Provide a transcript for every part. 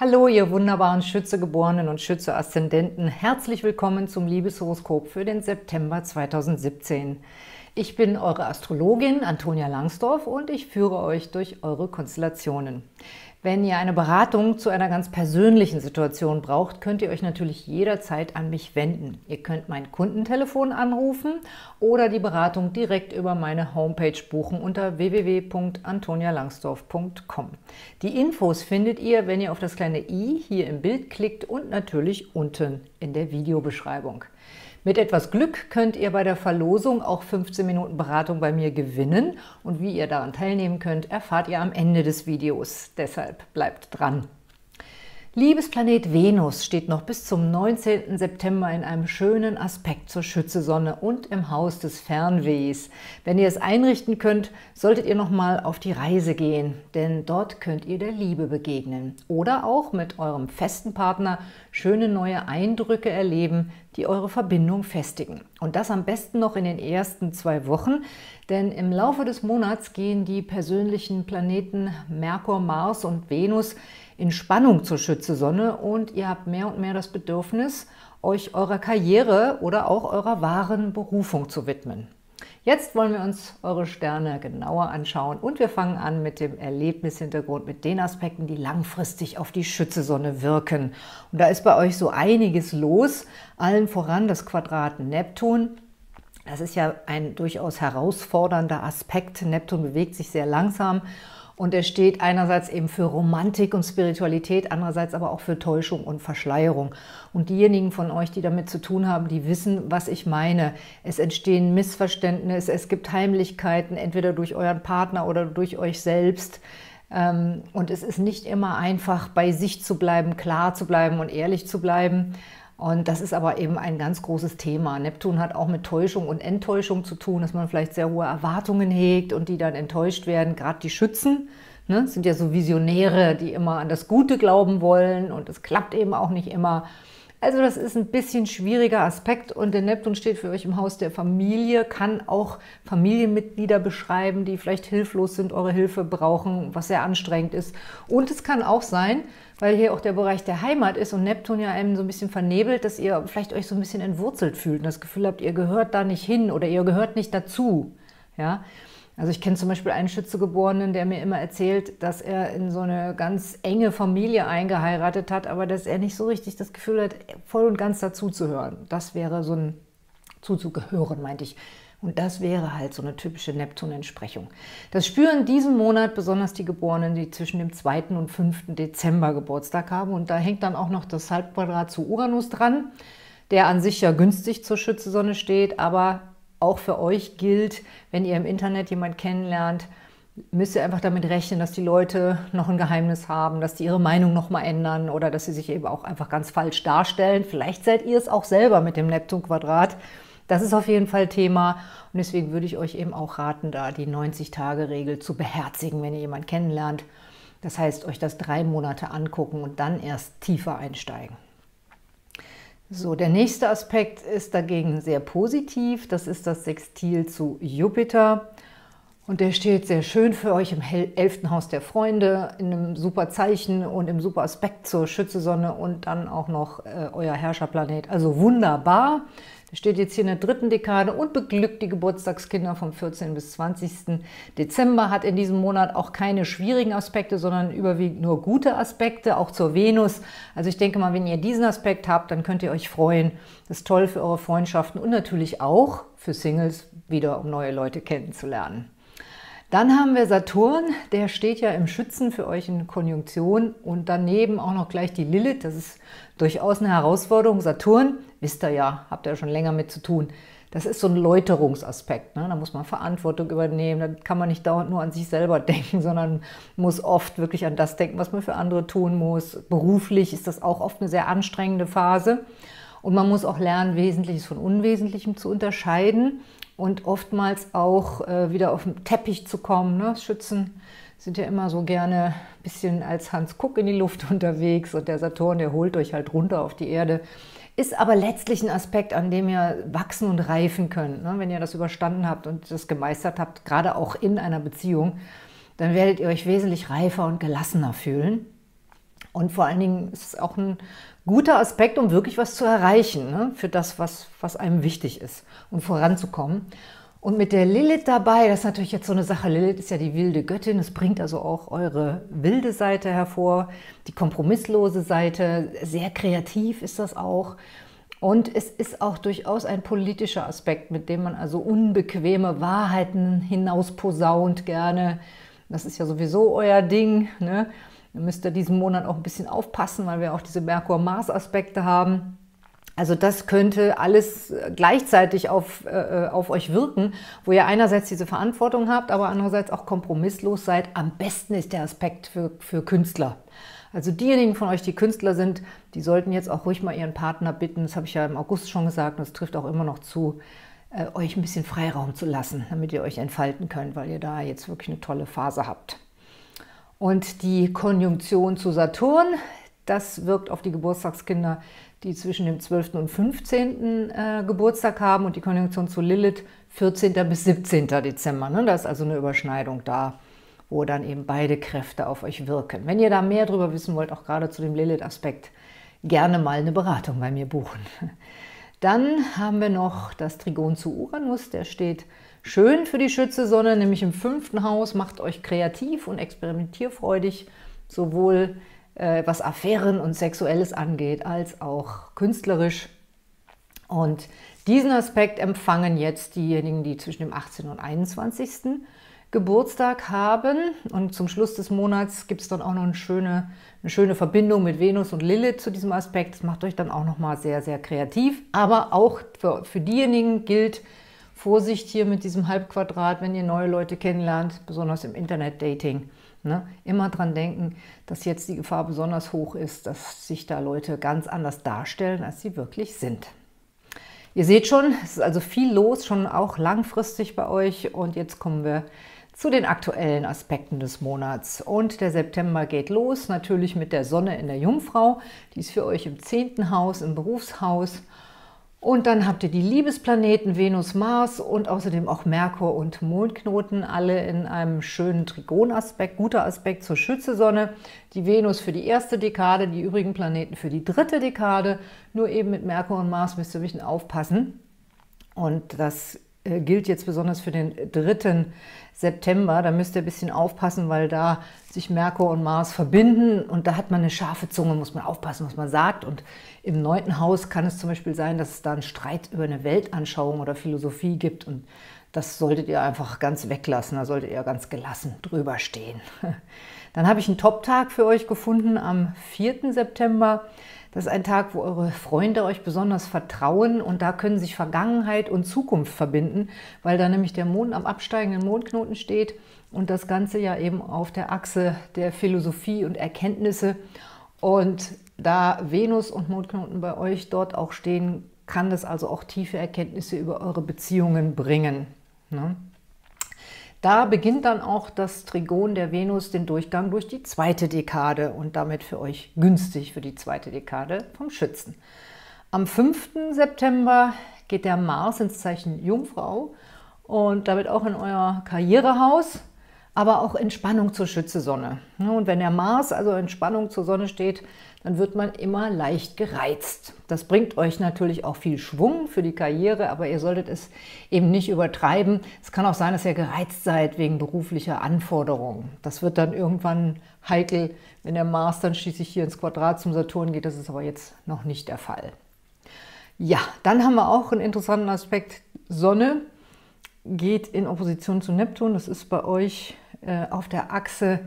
Hallo, ihr wunderbaren Schütze-Geborenen und Schütze-Aszendenten. Herzlich willkommen zum Liebeshoroskop für den September 2017. Ich bin eure Astrologin Antonia Langsdorf und ich führe euch durch eure Konstellationen. Wenn ihr eine Beratung zu einer ganz persönlichen Situation braucht, könnt ihr euch natürlich jederzeit an mich wenden. Ihr könnt mein Kundentelefon anrufen oder die Beratung direkt über meine Homepage buchen unter www.antonialangsdorf.com. Die Infos findet ihr, wenn ihr auf das kleine i hier im Bild klickt und natürlich unten in der Videobeschreibung. Mit etwas Glück könnt ihr bei der Verlosung auch 15 Minuten Beratung bei mir gewinnen und wie ihr daran teilnehmen könnt, erfahrt ihr am Ende des Videos. Deshalb bleibt dran! Liebesplanet Venus steht noch bis zum 19. September in einem schönen Aspekt zur Schütze-Sonne und im Haus des Fernwehs. Wenn ihr es einrichten könnt, solltet ihr nochmal auf die Reise gehen, denn dort könnt ihr der Liebe begegnen oder auch mit eurem festen Partner schöne neue Eindrücke erleben, die eure Verbindung festigen. Und das am besten noch in den ersten 2 Wochen, denn im Laufe des Monats gehen die persönlichen Planeten Merkur, Mars und Venus in Spannung zur Schütze-Sonne und ihr habt mehr und mehr das Bedürfnis, euch eurer Karriere oder auch eurer wahren Berufung zu widmen. Jetzt wollen wir uns eure Sterne genauer anschauen und wir fangen an mit dem Erlebnishintergrund, mit den Aspekten, die langfristig auf die Schütze-Sonne wirken. Und da ist bei euch so einiges los, allen voran das Quadrat Neptun. Das ist ja ein durchaus herausfordernder Aspekt. Neptun bewegt sich sehr langsam. Und er steht einerseits eben für Romantik und Spiritualität, andererseits aber auch für Täuschung und Verschleierung. Und diejenigen von euch, die damit zu tun haben, die wissen, was ich meine. Es entstehen Missverständnisse, es gibt Heimlichkeiten, entweder durch euren Partner oder durch euch selbst. Und es ist nicht immer einfach, bei sich zu bleiben, klar zu bleiben und ehrlich zu bleiben. Und das ist aber eben ein ganz großes Thema. Neptun hat auch mit Täuschung und Enttäuschung zu tun, dass man vielleicht sehr hohe Erwartungen hegt und die dann enttäuscht werden. Gerade die Schützen, ne, sind ja so Visionäre, die immer an das Gute glauben wollen und es klappt eben auch nicht immer. Also das ist ein bisschen schwieriger Aspekt und der Neptun steht für euch im Haus der Familie, kann auch Familienmitglieder beschreiben, die vielleicht hilflos sind, eure Hilfe brauchen, was sehr anstrengend ist. Und es kann auch sein, weil hier auch der Bereich der Heimat ist und Neptun ja einem so ein bisschen vernebelt, dass ihr vielleicht euch so ein bisschen entwurzelt fühlt und das Gefühl habt, ihr gehört da nicht hin oder ihr gehört nicht dazu, ja. Also ich kenne zum Beispiel einen Schützegeborenen, der mir immer erzählt, dass er in so eine ganz enge Familie eingeheiratet hat, aber dass er nicht so richtig das Gefühl hat, voll und ganz dazuzuhören. Das wäre so ein zuzugehören, meinte ich. Und das wäre halt so eine typische Neptun-Entsprechung. Das spüren diesen Monat besonders die Geborenen, die zwischen dem 2. und 5. Dezember Geburtstag haben. Und da hängt dann auch noch das Halbquadrat zu Uranus dran, der an sich ja günstig zur Schütze-Sonne steht, aber auch für euch gilt, wenn ihr im Internet jemanden kennenlernt, müsst ihr einfach damit rechnen, dass die Leute noch ein Geheimnis haben, dass die ihre Meinung nochmal ändern oder dass sie sich eben auch einfach ganz falsch darstellen. Vielleicht seid ihr es auch selber mit dem Neptun-Quadrat. Das ist auf jeden Fall Thema und deswegen würde ich euch eben auch raten, da die 90-Tage-Regel zu beherzigen, wenn ihr jemanden kennenlernt. Das heißt, euch das 3 Monate angucken und dann erst tiefer einsteigen. So, der nächste Aspekt ist dagegen sehr positiv, das ist das Sextil zu Jupiter und der steht sehr schön für euch im 11. Haus der Freunde, in einem super Zeichen und im super Aspekt zur Schütze-Sonne und dann auch noch euer Herrscherplanet, also wunderbar. Der steht jetzt hier in der 3. Dekade und beglückt die Geburtstagskinder vom 14. bis 20. Dezember, hat in diesem Monat auch keine schwierigen Aspekte, sondern überwiegend nur gute Aspekte, auch zur Venus. Also ich denke mal, wenn ihr diesen Aspekt habt, dann könnt ihr euch freuen. Das ist toll für eure Freundschaften und natürlich auch für Singles wieder, um neue Leute kennenzulernen. Dann haben wir Saturn, der steht ja im Schützen für euch in Konjunktion und daneben auch noch gleich die Lilith, das ist durchaus eine Herausforderung. Saturn, wisst ihr ja, habt ihr schon länger mit zu tun, das ist so ein Läuterungsaspekt, ne? Da muss man Verantwortung übernehmen, da kann man nicht dauernd nur an sich selber denken, sondern muss oft wirklich an das denken, was man für andere tun muss. Beruflich ist das auch oft eine sehr anstrengende Phase. Und man muss auch lernen, Wesentliches von Unwesentlichem zu unterscheiden und oftmals auch wieder auf den Teppich zu kommen. Ne? Schützen sind ja immer so gerne ein bisschen als Hans Kuck in die Luft unterwegs und der Saturn, der holt euch halt runter auf die Erde. Ist aber letztlich ein Aspekt, an dem ihr wachsen und reifen könnt. Ne? Wenn ihr das überstanden habt und das gemeistert habt, gerade auch in einer Beziehung, dann werdet ihr euch wesentlich reifer und gelassener fühlen. Und vor allen Dingen ist es auch ein guter Aspekt, um wirklich was zu erreichen, ne? Für das, was einem wichtig ist, um voranzukommen. Und mit der Lilith dabei, das ist natürlich jetzt so eine Sache, Lilith ist ja die wilde Göttin, es bringt also auch eure wilde Seite hervor, die kompromisslose Seite, sehr kreativ ist das auch. Und es ist auch durchaus ein politischer Aspekt, mit dem man also unbequeme Wahrheiten hinausposaunt gerne. Das ist ja sowieso euer Ding, ne? Ihr müsst ja diesen Monat auch ein bisschen aufpassen, weil wir auch diese Merkur-Mars-Aspekte haben. Also das könnte alles gleichzeitig auf euch wirken, wo ihr einerseits diese Verantwortung habt, aber andererseits auch kompromisslos seid. Am besten ist der Aspekt für Künstler. Also diejenigen von euch, die Künstler sind, die sollten jetzt auch ruhig mal ihren Partner bitten, das habe ich ja im August schon gesagt, und das trifft auch immer noch zu, euch ein bisschen Freiraum zu lassen, damit ihr euch entfalten könnt, weil ihr da jetzt wirklich eine tolle Phase habt. Und die Konjunktion zu Saturn, das wirkt auf die Geburtstagskinder, die zwischen dem 12. und 15. Geburtstag haben, und die Konjunktion zu Lilith 14. bis 17. Dezember. Ne? Da ist also eine Überschneidung da, wo dann eben beide Kräfte auf euch wirken. Wenn ihr da mehr darüber wissen wollt, auch gerade zu dem Lilith-Aspekt, gerne mal eine Beratung bei mir buchen. Dann haben wir noch das Trigon zu Uranus, der steht schön für die Schütze-Sonne, nämlich im 5. Haus, macht euch kreativ und experimentierfreudig, sowohl was Affären und Sexuelles angeht, als auch künstlerisch. Und diesen Aspekt empfangen jetzt diejenigen, die zwischen dem 18. und 21. Geburtstag haben, und zum Schluss des Monats gibt es dann auch noch eine schöne Verbindung mit Venus und Lilith zu diesem Aspekt. Das macht euch dann auch nochmal sehr, sehr kreativ, aber auch für diejenigen gilt Vorsicht hier mit diesem Halbquadrat, wenn ihr neue Leute kennenlernt, besonders im Internet-Dating. Ne? Immer dran denken, dass jetzt die Gefahr besonders hoch ist, dass sich da Leute ganz anders darstellen, als sie wirklich sind. Ihr seht schon, es ist also viel los, schon auch langfristig bei euch, und jetzt kommen wir zu den aktuellen Aspekten des Monats. Und der September geht los, natürlich mit der Sonne in der Jungfrau, die ist für euch im 10. Haus, im Berufshaus. Und dann habt ihr die Liebesplaneten Venus, Mars und außerdem auch Merkur und Mondknoten, alle in einem schönen Trigonaspekt, guter Aspekt zur Schütze-Sonne. Die Venus für die 1. Dekade, die übrigen Planeten für die 3. Dekade. Nur eben mit Merkur und Mars müsst ihr ein bisschen aufpassen. Und das gilt jetzt besonders für den 3. September. Da müsst ihr ein bisschen aufpassen, weil da sich Merkur und Mars verbinden, und da hat man eine scharfe Zunge, muss man aufpassen, was man sagt. Und im 9. Haus kann es zum Beispiel sein, dass es da einen Streit über eine Weltanschauung oder Philosophie gibt, und das solltet ihr einfach ganz weglassen, da solltet ihr ganz gelassen drüber stehen. Dann habe ich einen Top-Tag für euch gefunden am 4. September. Das ist ein Tag, wo eure Freunde euch besonders vertrauen, und da können sich Vergangenheit und Zukunft verbinden, weil da nämlich der Mond am absteigenden Mondknoten steht und das Ganze ja eben auf der Achse der Philosophie und Erkenntnisse. Und da Venus und Mondknoten bei euch dort auch stehen, kann das also auch tiefe Erkenntnisse über eure Beziehungen bringen. Ne? Da beginnt dann auch das Trigon der Venus den Durchgang durch die 2. Dekade und damit für euch günstig für die 2. Dekade vom Schützen. Am 5. September geht der Mars ins Zeichen Jungfrau und damit auch in euer Karrierehaus, aber auch Entspannung zur Schütze-Sonne. Und wenn der Mars also Entspannung zur Sonne steht, dann wird man immer leicht gereizt. Das bringt euch natürlich auch viel Schwung für die Karriere, aber ihr solltet es eben nicht übertreiben. Es kann auch sein, dass ihr gereizt seid wegen beruflicher Anforderungen. Das wird dann irgendwann heikel, wenn der Mars dann schließlich hier ins Quadrat zum Saturn geht. Das ist aber jetzt noch nicht der Fall. Ja, dann haben wir auch einen interessanten Aspekt. Sonne geht in Opposition zu Neptun. Das ist bei euch auf der Achse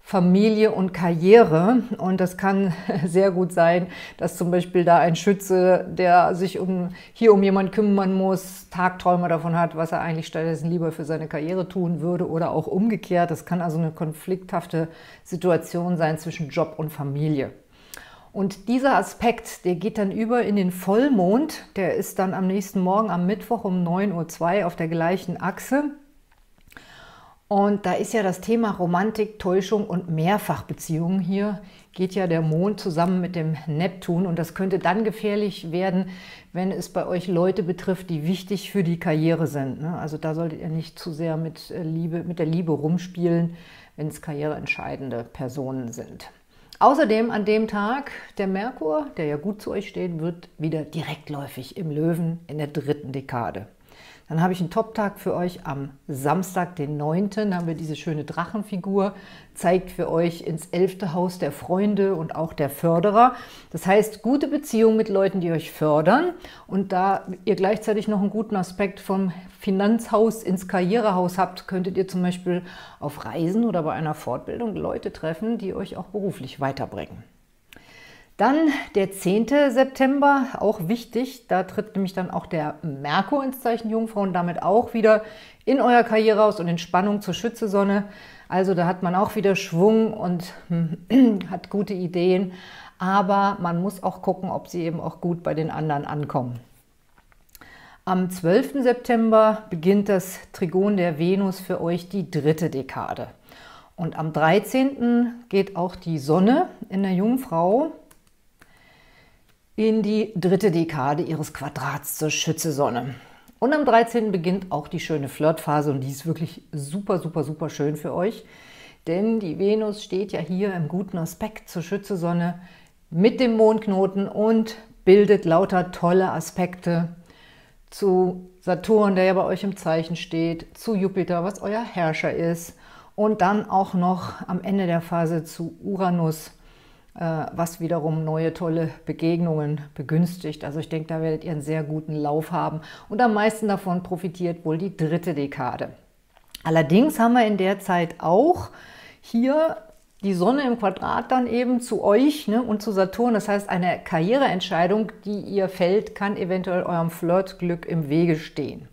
Familie und Karriere, und das kann sehr gut sein, dass zum Beispiel da ein Schütze, der sich um jemanden kümmern muss, Tagträume davon hat, was er eigentlich stattdessen lieber für seine Karriere tun würde, oder auch umgekehrt. Das kann also eine konflikthafte Situation sein zwischen Job und Familie. Und dieser Aspekt, der geht dann über in den Vollmond, der ist dann am nächsten Morgen, am Mittwoch um 9:02 Uhr auf der gleichen Achse. Und da ist ja das Thema Romantik, Täuschung und Mehrfachbeziehungen. Hier geht ja der Mond zusammen mit dem Neptun, und das könnte dann gefährlich werden, wenn es bei euch Leute betrifft, die wichtig für die Karriere sind. Also da solltet ihr nicht zu sehr mit der Liebe rumspielen, wenn es karriereentscheidende Personen sind. Außerdem an dem Tag, der Merkur, der ja gut zu euch steht, wird wieder direktläufig im Löwen in der 3. Dekade. Dann habe ich einen Top-Tag für euch am Samstag, den 9. Dann haben wir diese schöne Drachenfigur, zeigt für euch ins 11. Haus der Freunde und auch der Förderer. Das heißt, gute Beziehungen mit Leuten, die euch fördern. Und da ihr gleichzeitig noch einen guten Aspekt vom Finanzhaus ins Karrierehaus habt, könntet ihr zum Beispiel auf Reisen oder bei einer Fortbildung Leute treffen, die euch auch beruflich weiterbringen. Dann der 10. September, auch wichtig, da tritt nämlich dann auch der Merkur ins Zeichen Jungfrau und damit auch wieder in euer Karrierehaus und in Spannung zur Schütze-Sonne. Also da hat man auch wieder Schwung und hat gute Ideen, aber man muss auch gucken, ob sie eben auch gut bei den anderen ankommen. Am 12. September beginnt das Trigon der Venus für euch die 3. Dekade. Und am 13. geht auch die Sonne in der Jungfrau in die 3. Dekade ihres Quadrats zur Schütze-Sonne. Und am 13. beginnt auch die schöne Flirtphase und die ist wirklich super, super, super schön für euch. Denn die Venus steht ja hier im guten Aspekt zur Schütze-Sonne mit dem Mondknoten und bildet lauter tolle Aspekte zu Saturn, der ja bei euch im Zeichen steht, zu Jupiter, was euer Herrscher ist und dann auch noch am Ende der Phase zu Uranus, was wiederum neue tolle Begegnungen begünstigt. Also ich denke, da werdet ihr einen sehr guten Lauf haben. Und am meisten davon profitiert wohl die 3. Dekade. Allerdings haben wir in der Zeit auch hier die Sonne im Quadrat dann eben zu euch, ne, und zu Saturn. Das heißt, eine Karriereentscheidung, die ihr fällt, kann eventuell eurem Flirtglück im Wege stehen.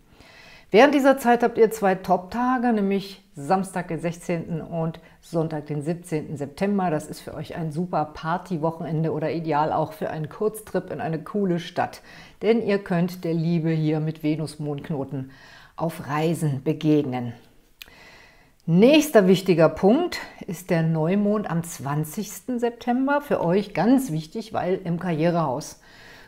Während dieser Zeit habt ihr 2 Top-Tage, nämlich Samstag, den 16. und Sonntag, den 17. September. Das ist für euch ein super Partywochenende oder ideal auch für einen Kurztrip in eine coole Stadt. Denn ihr könnt der Liebe hier mit Venus-Mondknoten auf Reisen begegnen. Nächster wichtiger Punkt ist der Neumond am 20. September. Für euch ganz wichtig, weil im Karrierehaus.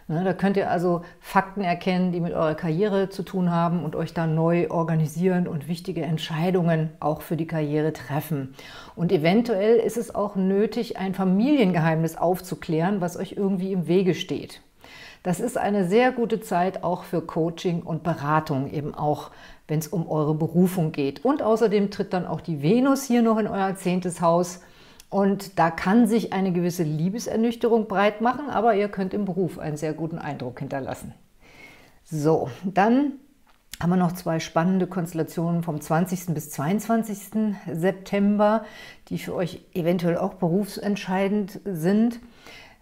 Da könnt ihr also Fakten erkennen, die mit eurer Karriere zu tun haben und euch dann neu organisieren und wichtige Entscheidungen auch für die Karriere treffen. Und eventuell ist es auch nötig, ein Familiengeheimnis aufzuklären, was euch irgendwie im Wege steht. Das ist eine sehr gute Zeit auch für Coaching und Beratung, eben auch wenn es um eure Berufung geht. Und außerdem tritt dann auch die Venus hier noch in euer 10. Haus. Und da kann sich eine gewisse Liebesernüchterung breit machen, aber ihr könnt im Beruf einen sehr guten Eindruck hinterlassen. So, dann haben wir noch 2 spannende Konstellationen vom 20. bis 22. September, die für euch eventuell auch berufsentscheidend sind,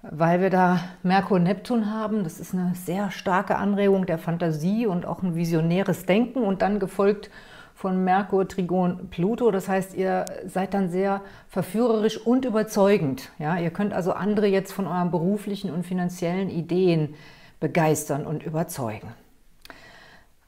weil wir da Merkur und Neptun haben. Das ist eine sehr starke Anregung der Fantasie und auch ein visionäres Denken und dann gefolgt von Merkur, Trigon, Pluto. Das heißt, ihr seid dann sehr verführerisch und überzeugend. Ja, ihr könnt also andere jetzt von euren beruflichen und finanziellen Ideen begeistern und überzeugen.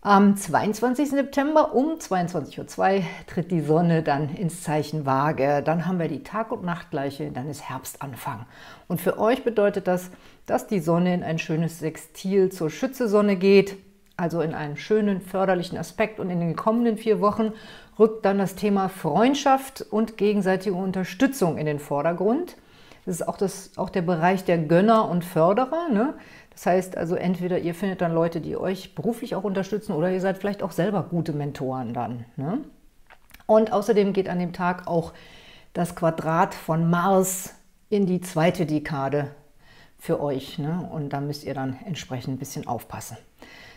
Am 22. September um 22:02 Uhr tritt die Sonne dann ins Zeichen Waage. Dann haben wir die Tag- und Nachtgleiche, dann ist Herbstanfang. Und für euch bedeutet das, dass die Sonne in ein schönes Sextil zur Schütze-Sonne geht. Also in einen schönen, förderlichen Aspekt. Und in den kommenden 4 Wochen rückt dann das Thema Freundschaft und gegenseitige Unterstützung in den Vordergrund. Das ist auch der Bereich der Gönner und Förderer, ne? Das heißt also, entweder ihr findet dann Leute, die euch beruflich auch unterstützen, oder ihr seid vielleicht auch selber gute Mentoren dann, ne? Und außerdem geht an dem Tag auch das Quadrat von Mars in die 2. Dekade für euch, ne? Und da müsst ihr dann entsprechend ein bisschen aufpassen.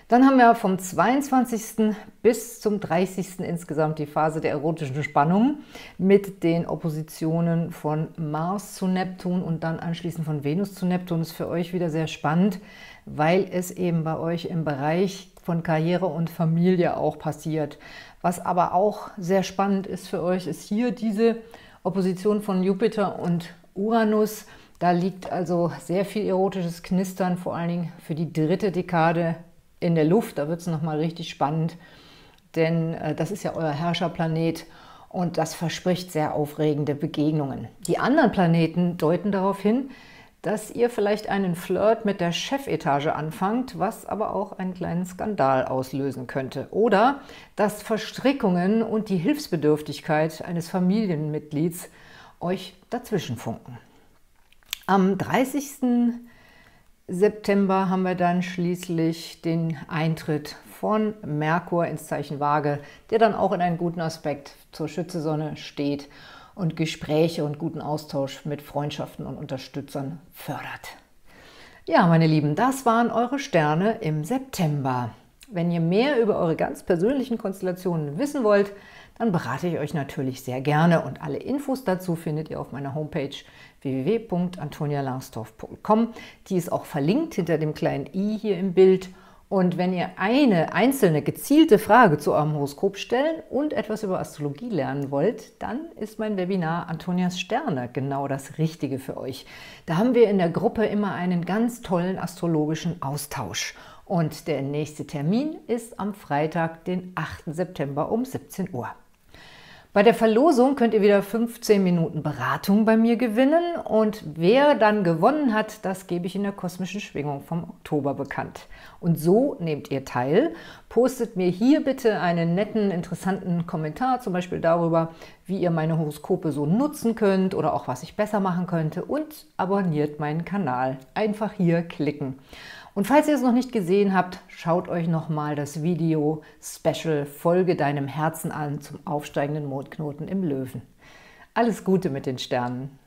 Dann haben wir vom 22. bis zum 30. insgesamt die Phase der erotischen Spannung mit den Oppositionen von Mars zu Neptun und dann anschließend von Venus zu Neptun. Das ist für euch wieder sehr spannend, weil es eben bei euch im Bereich von Karriere und Familie auch passiert. Was aber auch sehr spannend ist für euch, ist hier diese Opposition von Jupiter und Uranus. Da liegt also sehr viel erotisches Knistern, vor allen Dingen für die 3. Dekade. In der Luft, da wird es nochmal richtig spannend, denn das ist ja euer Herrscherplanet und das verspricht sehr aufregende Begegnungen. Die anderen Planeten deuten darauf hin, dass ihr vielleicht einen Flirt mit der Chefetage anfangt, was aber auch einen kleinen Skandal auslösen könnte. Oder dass Verstrickungen und die Hilfsbedürftigkeit eines Familienmitglieds euch dazwischen funken. Am 30. September haben wir dann schließlich den Eintritt von Merkur ins Zeichen Waage, der dann auch in einen guten Aspekt zur Schütze-Sonne steht und Gespräche und guten Austausch mit Freundschaften und Unterstützern fördert. Ja, meine Lieben, das waren eure Sterne im September. Wenn ihr mehr über eure ganz persönlichen Konstellationen wissen wollt, dann berate ich euch natürlich sehr gerne und alle Infos dazu findet ihr auf meiner Homepage www.antonialangsdorf.com. Die ist auch verlinkt hinter dem kleinen i hier im Bild. Und wenn ihr eine einzelne gezielte Frage zu eurem Horoskop stellen und etwas über Astrologie lernen wollt, dann ist mein Webinar Antonias Sterne genau das Richtige für euch. Da haben wir in der Gruppe immer einen ganz tollen astrologischen Austausch. Und der nächste Termin ist am Freitag, den 8. September um 17 Uhr. Bei der Verlosung könnt ihr wieder 15 Minuten Beratung bei mir gewinnen und wer dann gewonnen hat, das gebe ich in der kosmischen Schwingung vom Oktober bekannt. Und so nehmt ihr teil. Postet mir hier bitte einen netten, interessanten Kommentar, zum Beispiel darüber, wie ihr meine Horoskope so nutzen könnt oder auch was ich besser machen könnte und abonniert meinen Kanal. Einfach hier klicken. Und falls ihr es noch nicht gesehen habt, schaut euch nochmal das Video Special Folge deinem Herzen an zum aufsteigenden Mondknoten im Löwen. Alles Gute mit den Sternen!